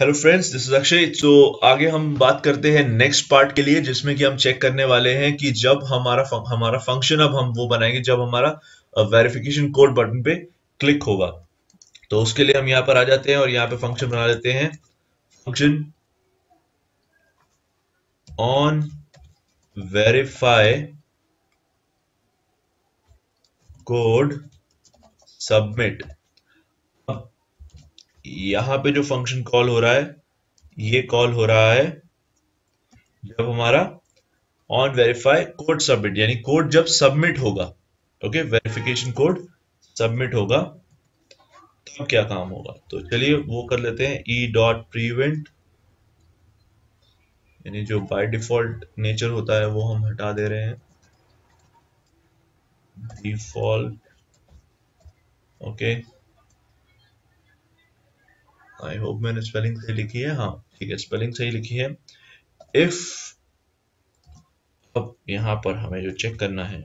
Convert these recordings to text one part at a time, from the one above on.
Hello friends, this is Akshay. तो आगे हम बात करते हैं नेक्स्ट पार्ट के लिए, जिसमें कि हम चेक करने वाले हैं कि जब हमारा फंक्शन अब हम वो बनाएंगे जब हमारा वेरिफिकेशन कोड बटन पे क्लिक होगा। तो उसके लिए हम यहाँ पर आ जाते हैं और यहाँ पे फंक्शन बना लेते हैं, function on verify code submit. यहाँ पे जो फंक्शन कॉल हो रहा है ये कॉल हो रहा है जब हमारा ऑन वेरीफाई कोड सबमिट, यानी कोड जब सबमिट होगा। ओके, वेरिफिकेशन कोड सबमिट होगा तब क्या काम होगा। तो चलिए वो कर लेते हैं, ई डॉट प्रीवेंट, यानी जो बाय डिफॉल्ट नेचर होता है वो हम हटा दे रहे हैं, डिफॉल्ट। ओके, आई होप मैंने स्पेलिंग सही लिखी है। हाँ ठीक है, स्पेलिंग सही लिखी है। इफ, अब यहाँ पर हमें जो चेक करना है,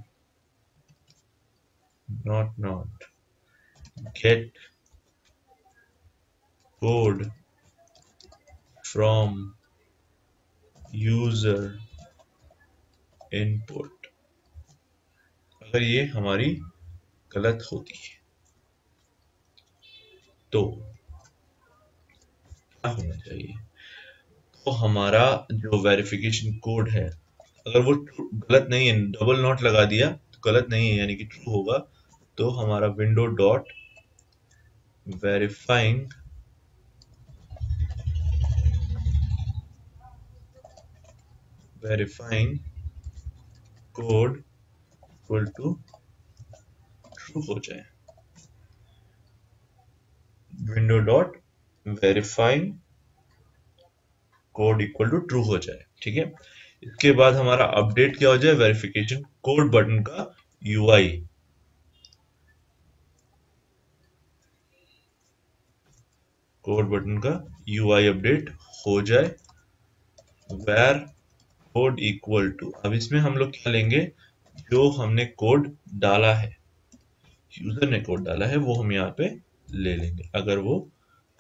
not get code from user input, अगर ये हमारी गलत होती है तो होना चाहिए। तो हमारा जो वेरिफिकेशन कोड है अगर वो गलत नहीं है, डबल नॉट लगा दिया तो गलत नहीं है, यानी कि ट्रू होगा। तो हमारा window dot verifying code equal to true हो जाए, window dot verifying code equal to true हो जाए। ठीक है, इसके बाद हमारा अपडेट क्या हो जाए, वेरिफिकेशन कोड बटन का यूआई। कोड बटन का यूआई अपडेट हो जाए, वेर कोड इक्वल टू। अब इसमें हम लोग क्या लेंगे, जो हमने कोड डाला है, यूजर ने कोड डाला है वो हम यहाँ पे ले लेंगे अगर वो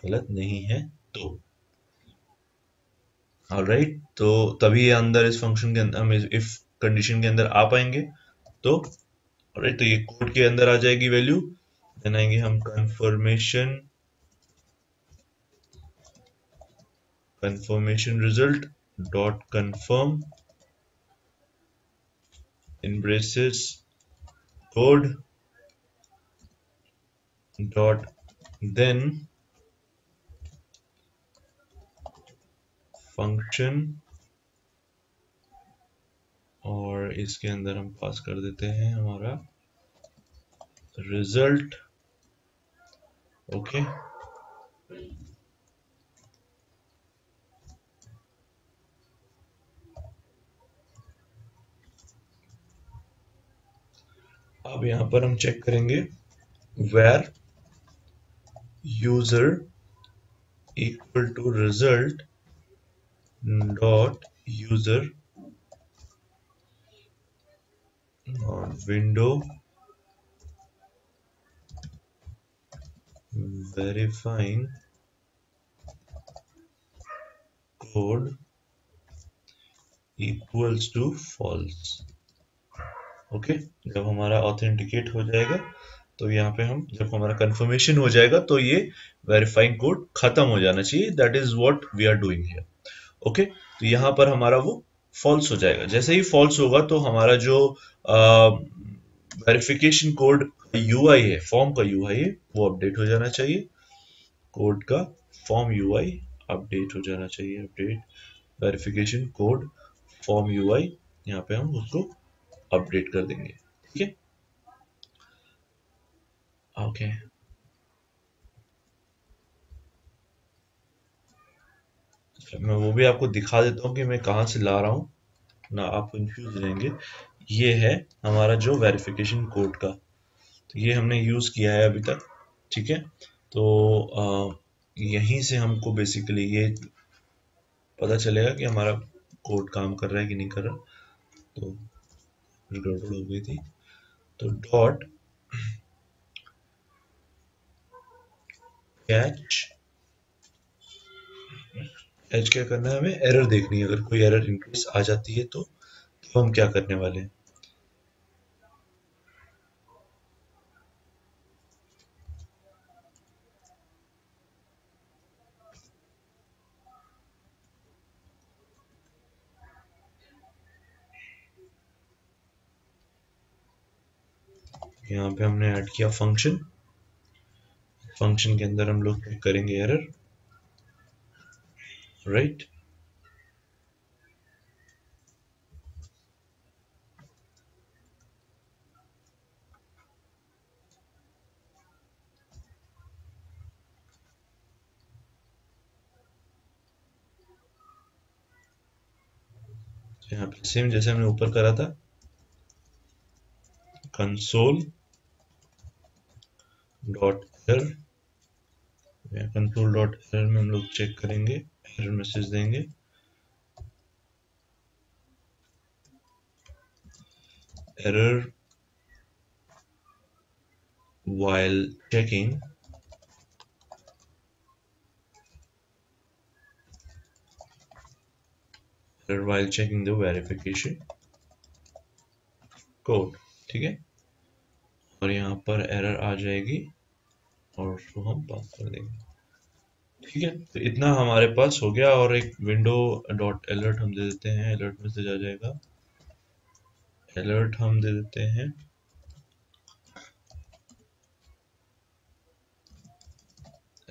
गलत नहीं है तो। ऑलराइट, तो तभी अंदर इस फंक्शन के अंदर हम इफ कंडीशन के अंदर आ पाएंगे। तो ऑलराइट, तो ये कोड के अंदर आ जाएगी वैल्यू, देन आएंगे हम confirmation result dot confirm in braces code dot then function, और इसके अंदर हम पास कर देते हैं हमारा रिजल्ट। ओके, अब यहां पर हम चेक करेंगे var user equal to result dot user और window verifying code equals to false. Okay, जब हमारा ऑथेंटिकेट हो जाएगा तो यहाँ पे हम, जब हमारा कंफर्मेशन हो जाएगा तो ये वेरीफाइंग कोड खत्म हो जाना चाहिए। That is what we are doing here. Okay, तो यहाँ पर हमारा वो फॉल्स हो जाएगा। जैसे ही फॉल्स होगा तो हमारा जो वेरिफिकेशन कोड यूआई है, फॉर्म का यूआई है, वो अपडेट हो जाना चाहिए। कोड का फॉर्म यूआई अपडेट हो जाना चाहिए, update verification code form UI, यहाँ पे हम उसको अपडेट कर देंगे। ठीक है, ओके। मैं वो भी आपको दिखा देता हूँ कि मैं कहाँ से ला रहा हूँ, ना आप कंफ्यूज रहेंगे। ये है हमारा जो वेरिफिकेशन कोड का, तो ये हमने यूज किया है अभी तक। ठीक है, तो यहीं से हमको बेसिकली ये पता चलेगा कि हमारा कोड काम कर रहा है कि नहीं कर रहा। तो गड़बड़ हो गई थी, तो डॉट कैच आज क्या करना है, हमें एरर देखनी है। अगर कोई एरर इंक्रीज आ जाती है तो हम क्या करने वाले हैं, यहाँ पे हमने ऐड किया फंक्शन। फंक्शन के अंदर हम लोग चेक करेंगे एरर, राइट। यहाँ पे सेम जैसे हमने ऊपर करा था, console dot error, console dot error में हम लोग चेक करेंगे, एरर मैसेज देंगे, error while checking the verification code, ठीक है। और यहाँ पर एरर आ जाएगी और उसको हम पास कर देंगे, ठीक है। तो इतना हमारे पास हो गया। और एक विंडो डॉट अलर्ट हम दे देते हैं, अलर्ट मैसेज आ जाएगा, अलर्ट हम दे देते हैं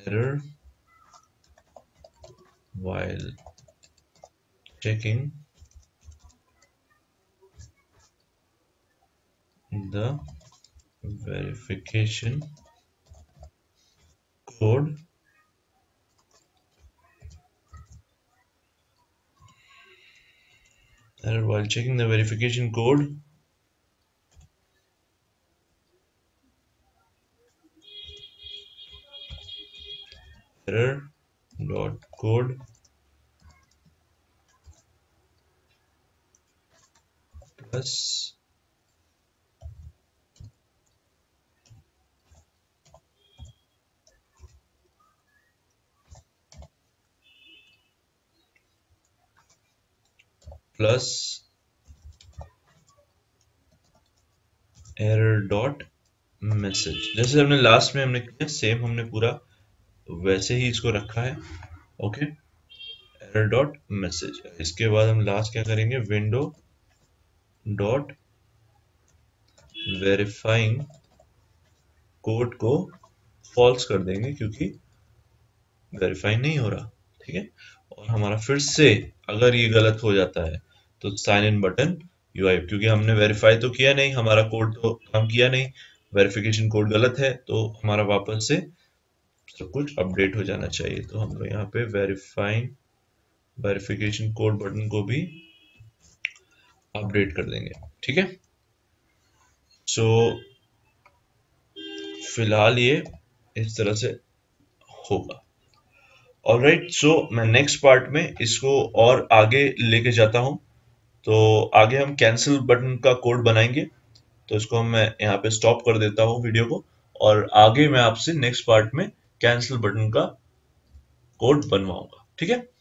error while checking the verification code error while checking the verification code error dot code plus error dot message। जैसे हमने लास्ट में हमने किया सेम, हमने पूरा वैसे ही इसको रखा है, ओके। error dot message। इसके बाद हम लास्ट क्या करेंगे, विंडो डॉट वेरीफाइंग कोड को फॉल्स कर देंगे क्योंकि वेरीफाई नहीं हो रहा, ठीक है। और हमारा फिर से अगर ये गलत हो जाता है तो साइन इन बटन यूआई, क्योंकि हमने वेरीफाई तो किया नहीं, हमारा कोड तो काम किया नहीं, वेरिफिकेशन कोड गलत है, तो हमारा वापस से सब कुछ अपडेट हो जाना चाहिए। तो हम लोग यहाँ पे वेरिफिकेशन कोड बटन को भी अपडेट कर देंगे, ठीक है। सो फिलहाल ये इस तरह से होगा। ऑलराइट, सो मैं नेक्स्ट पार्ट में इसको और आगे लेके जाता हूँ। तो आगे हम कैंसिल बटन का कोड बनाएंगे, तो इसको मैं यहाँ पे स्टॉप कर देता हूँ वीडियो को, और आगे मैं आपसे नेक्स्ट पार्ट में कैंसिल बटन का कोड बनवाऊंगा, ठीक है।